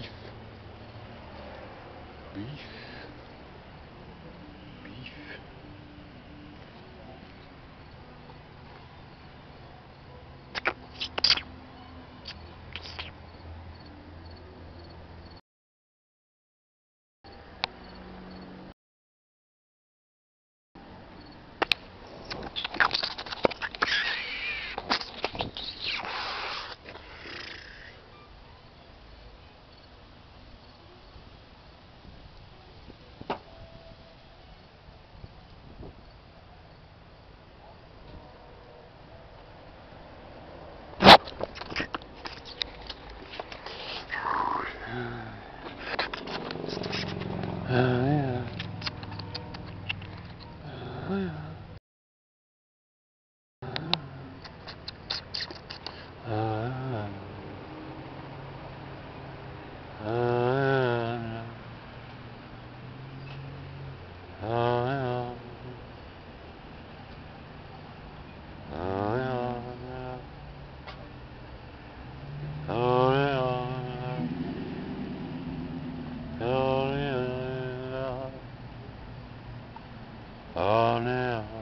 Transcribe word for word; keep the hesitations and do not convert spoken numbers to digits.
beef, beef, beef. Oh, no.